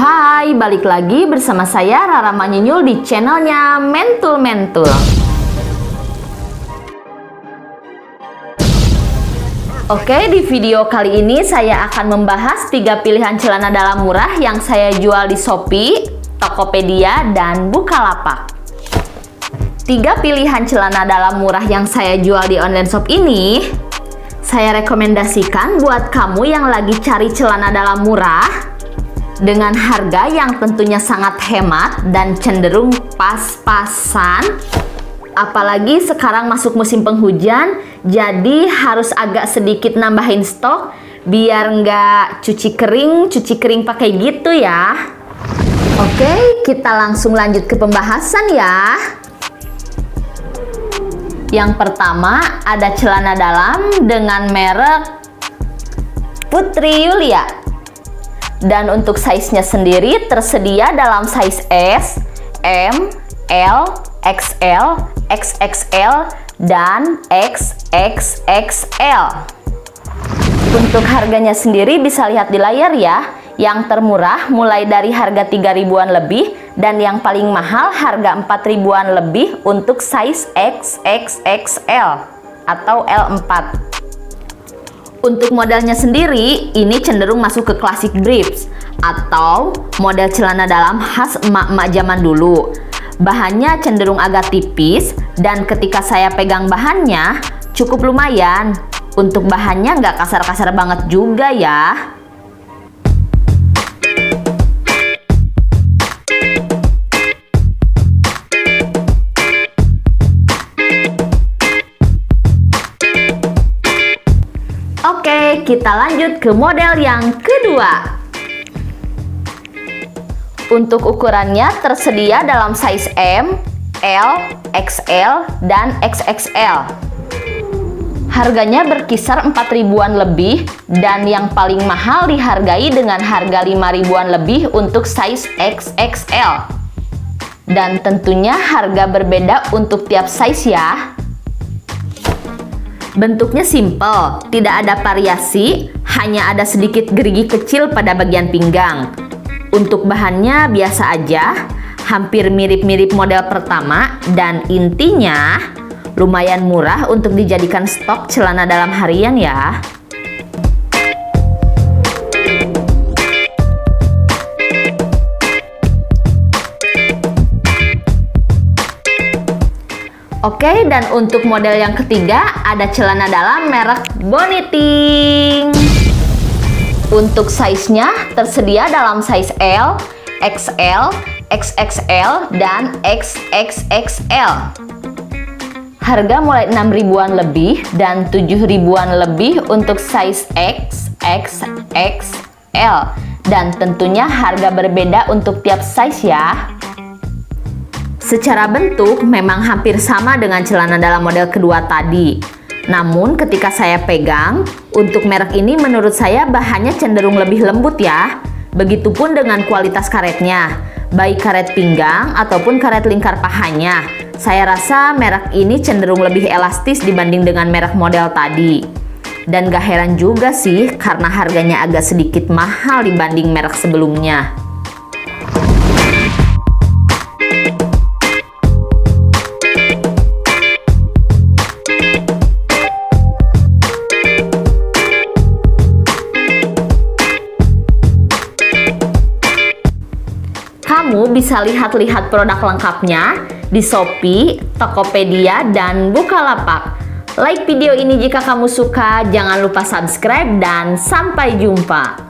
Hai, balik lagi bersama saya Rara Manyinyul di channelnya Mentul Mentul. Oke, di video kali ini saya akan membahas 3 pilihan celana dalam murah yang saya jual di Shopee, Tokopedia, dan Bukalapak. 3 pilihan celana dalam murah yang saya jual di online shop ini saya rekomendasikan buat kamu yang lagi cari celana dalam murah dengan harga yang tentunya sangat hemat dan cenderung pas-pasan. Apalagi sekarang masuk musim penghujan, jadi harus agak sedikit nambahin stok biar nggak cuci kering pakai gitu ya. Oke, kita langsung lanjut ke pembahasan ya. Yang pertama, ada celana dalam dengan merek Putri Yulia. Dan untuk size-nya sendiri tersedia dalam size S, M, L, XL, XXL, dan XXXL. Untuk harganya sendiri bisa lihat di layar ya. Yang termurah mulai dari harga 3.000-an lebih, dan yang paling mahal harga 4.000-an lebih untuk size XXXL atau L4. Untuk modelnya sendiri, ini cenderung masuk ke classic briefs atau model celana dalam khas emak-emak zaman dulu. Bahannya cenderung agak tipis, dan ketika saya pegang bahannya cukup lumayan. Untuk bahannya nggak kasar-kasar banget juga ya. Oke, kita lanjut ke model yang kedua. Untuk ukurannya tersedia dalam size M, L, XL, dan XXL. Harganya berkisar 4.000-an lebih, dan yang paling mahal dihargai dengan harga 5.000-an lebih untuk size XXL. Dan tentunya harga berbeda untuk tiap size ya. Bentuknya simple, tidak ada variasi, hanya ada sedikit gerigi kecil pada bagian pinggang. Untuk bahannya biasa aja, hampir mirip-mirip model pertama, dan intinya lumayan murah untuk dijadikan stok celana dalam harian ya. Oke, dan untuk model yang ketiga ada celana dalam merek Boniting. Untuk size-nya tersedia dalam size L, XL, XXL, dan XXXL. Harga mulai 6.000-an lebih dan 7.000-an lebih untuk size XXXL. Dan tentunya harga berbeda untuk tiap size ya. Secara bentuk memang hampir sama dengan celana dalam model kedua tadi. Namun ketika saya pegang, untuk merek ini menurut saya bahannya cenderung lebih lembut ya. Begitupun dengan kualitas karetnya, baik karet pinggang ataupun karet lingkar pahanya. Saya rasa merek ini cenderung lebih elastis dibanding dengan merek model tadi. Dan gak heran juga sih karena harganya agak sedikit mahal dibanding merek sebelumnya. Kamu bisa lihat-lihat produk lengkapnya di Shopee, Tokopedia, dan Bukalapak. Like video ini jika kamu suka, jangan lupa subscribe, dan sampai jumpa.